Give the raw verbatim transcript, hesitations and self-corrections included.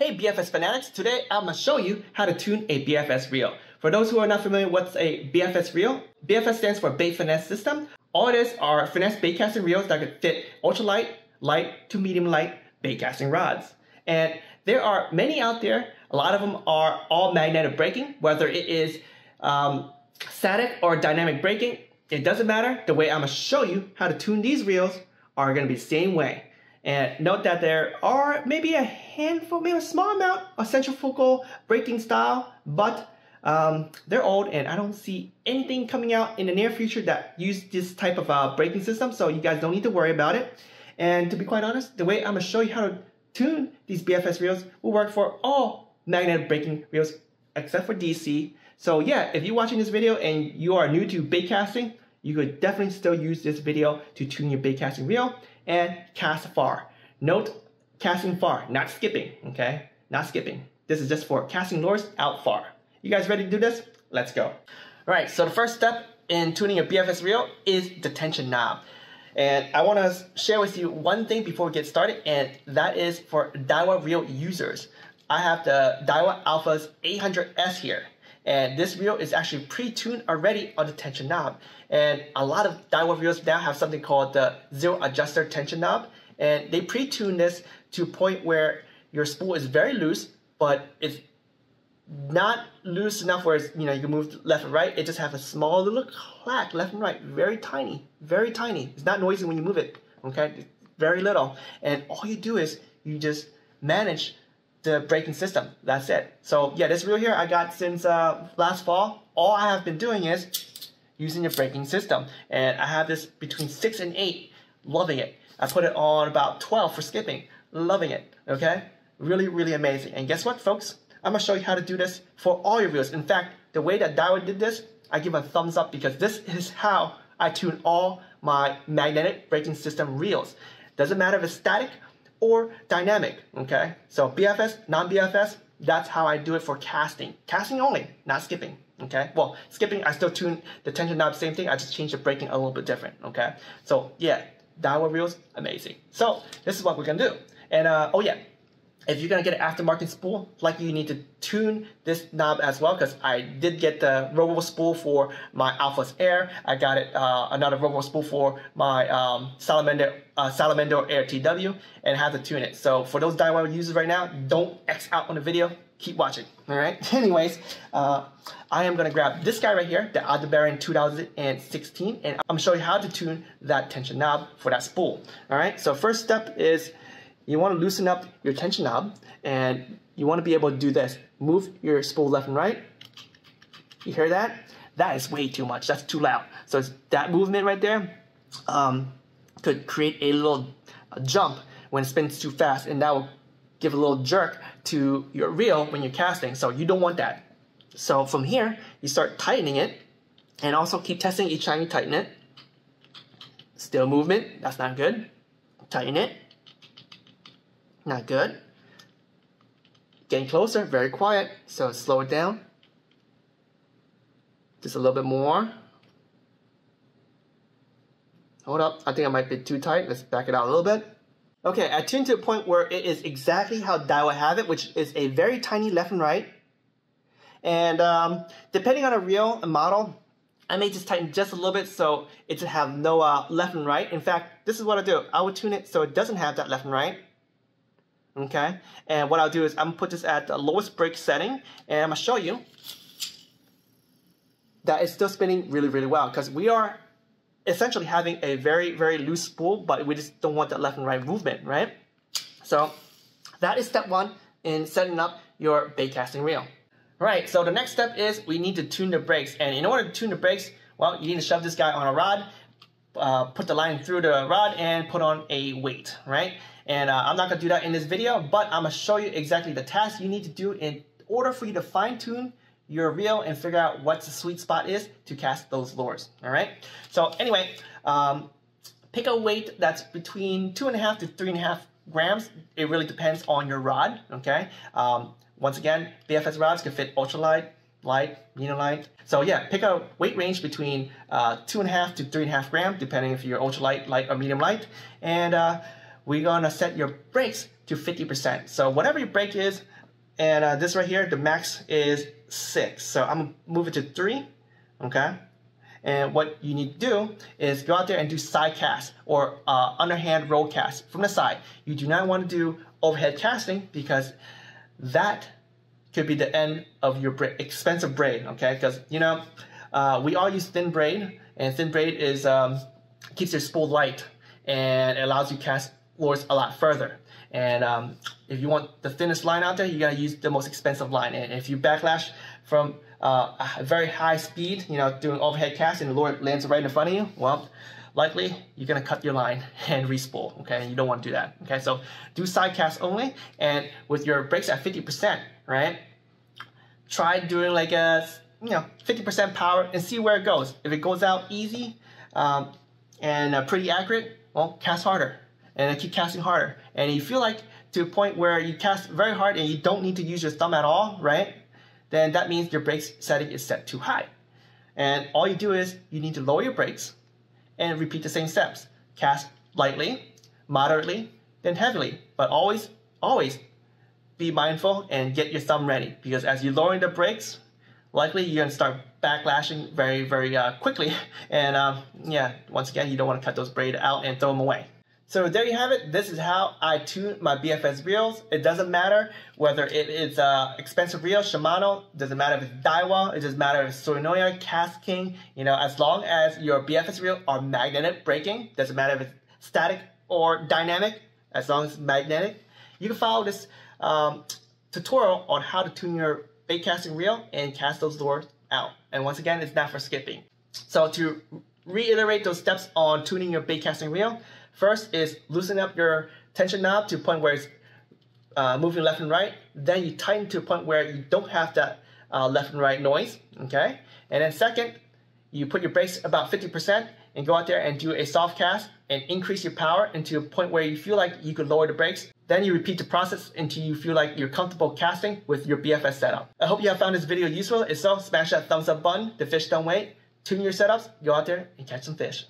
Hey B F S fanatics, today I'm going to show you how to tune a B F S reel. For those who are not familiar with what's a B F S reel, B F S stands for bait finesse system. All it is are finesse bait casting reels that could fit ultralight, light to medium light bait casting rods. And there are many out there. A lot of them are all magnetic braking, whether it is um, static or dynamic braking, it doesn't matter. The way I'm going to show you how to tune these reels are going to be the same way. And note that there are maybe a handful, maybe a small amount of centrifugal braking style, but um, they're old and I don't see anything coming out in the near future that use this type of uh, braking system, so you guys don't need to worry about it. And to be quite honest, the way I'm going to show you how to tune these B F S reels will work for all magnetic braking reels except for D C. So yeah, if you're watching this video and you are new to bait casting, you could definitely still use this video to tune your bait casting reel and cast far. Note, casting far, not skipping, okay? Not skipping. This is just for casting lures out far. You guys ready to do this? Let's go. All right, so the first step in tuning your B F S reel is the tension knob. And I wanna share with you one thing before we get started, and that is for Daiwa reel users. I have the Daiwa Alphas eight hundred S here. And this reel is actually pre-tuned already on the tension knob. And a lot of Daiwa reels now have something called the zero adjuster tension knob. And they pre-tune this to a point where your spool is very loose, but it's not loose enough where it's, you know, you can move left and right. It just has a small little clack left and right. Very tiny, very tiny. It's not noisy when you move it, okay? Very little. And all you do is you just manage the braking system, that's it. So yeah, this reel here I got since uh, last fall. All I have been doing is using the braking system. And I have this between six and eight, loving it. I put it on about twelve for skipping, loving it, okay? Really, really amazing. And guess what, folks? I'm gonna show you how to do this for all your reels. In fact, the way that Daiwa did this, I give a thumbs up because this is how I tune all my magnetic braking system reels. Doesn't matter if it's static or dynamic, okay? So B F S, non-B F S, that's how I do it for casting. Casting only, not skipping, okay? Well, skipping, I still tune the tension knob, same thing, I just change the braking a little bit different, okay? So yeah, Daiwa reels, amazing. So this is what we're gonna do. And uh, oh yeah, if you're gonna get an aftermarket spool, likely you need to tune this knob as well, because I did get the robo spool for my Alphas Air. I got it uh, another robo spool for my um, salamander uh, salamander air T W, and have to tune it. So for those Daiwa users right now, don't X out on the video. Keep watching. All right. Anyways, uh, I am gonna grab this guy right here, the Aldebaran two thousand sixteen, and I'm showing you how to tune that tension knob for that spool. All right. So first step is, you want to loosen up your tension knob, and you want to be able to do this. Move your spool left and right. You hear that? That is way too much. That's too loud. So it's that movement right there um, could create a little jump when it spins too fast, and that will give a little jerk to your reel when you're casting. So you don't want that. So from here, you start tightening it, and also keep testing each time you tighten it. Still movement. That's not good. Tighten it. Not good. Getting closer, very quiet. So slow it down. Just a little bit more. Hold up, I think I might be too tight. Let's back it out a little bit. Okay, I tuned to a point where it is exactly how Daiwa have it, which is a very tiny left and right. And um, depending on a reel and model, I may just tighten just a little bit so it to have no uh, left and right. In fact, this is what I do. I would tune it so it doesn't have that left and right. Okay, and what I'll do is I'm gonna put this at the lowest brake setting, and I'm gonna show you that it's still spinning really, really well, because we are essentially having a very, very loose spool, but we just don't want that left and right movement, right? So that is step one in setting up your bait casting reel. All right, so the next step is we need to tune the brakes, and in order to tune the brakes, well, you need to shove this guy on a rod, uh, put the line through the rod, and put on a weight, right? And uh, I'm not going to do that in this video, but I'm going to show you exactly the task you need to do in order for you to fine-tune your reel and figure out what the sweet spot is to cast those lures, all right? So anyway, um, pick a weight that's between two and a half to three and a half grams. It really depends on your rod, okay? Um, once again, B F S rods can fit ultralight, light, medium light. So yeah, pick a weight range between uh, two and a half to three and a half grams, depending if you're ultralight, light, or medium light. And uh, we're gonna set your brakes to fifty percent. So whatever your brake is, and uh, this right here, the max is six. So I'm gonna move it to three, okay? And what you need to do is go out there and do side cast or uh, underhand roll cast from the side. You do not want to do overhead casting because that could be the end of your bra expensive braid, okay? Because, you know, uh, we all use thin braid, and thin braid is um, keeps your spool light and it allows you to cast lures a lot further. And um, if you want the thinnest line out there, you gotta use the most expensive line. And if you backlash from uh, a very high speed, you know, doing overhead cast and the lure lands right in front of you, well, likely you're gonna cut your line and re-spool, okay? And you don't want to do that, okay? So do side cast only, and with your brakes at fifty percent, right? Try doing like a, you know, fifty percent power and see where it goes. If it goes out easy um, and uh, pretty accurate, well, cast harder. And keep casting harder. And you feel like to a point where you cast very hard and you don't need to use your thumb at all, right? Then that means your brakes setting is set too high. And all you do is you need to lower your brakes and repeat the same steps. Cast lightly, moderately, then heavily. But always, always be mindful and get your thumb ready, because as you're lowering the brakes, likely you're gonna start backlashing very, very uh, quickly. And um, yeah, once again, you don't want to cut those braids out and throw them away. So there you have it. This is how I tune my B F S reels. It doesn't matter whether it is uh, expensive reel, Shimano, it doesn't matter if it's Daiwa, it doesn't matter if it's Sorinoya, Cast King, you know, as long as your B F S reel are magnetic braking, doesn't matter if it's static or dynamic, as long as it's magnetic, you can follow this um, tutorial on how to tune your bait casting reel and cast those lures out. And once again, it's not for skipping. So to reiterate those steps on tuning your bait casting reel, first is loosen up your tension knob to a point where it's uh, moving left and right. Then you tighten to a point where you don't have that uh, left and right noise, okay? And then second, you put your brakes about fifty percent and go out there and do a soft cast and increase your power into a point where you feel like you could lower the brakes. Then you repeat the process until you feel like you're comfortable casting with your B F S setup. I hope you have found this video useful. If so, smash that thumbs up button. The fish don't wait. Tune your setups, go out there and catch some fish.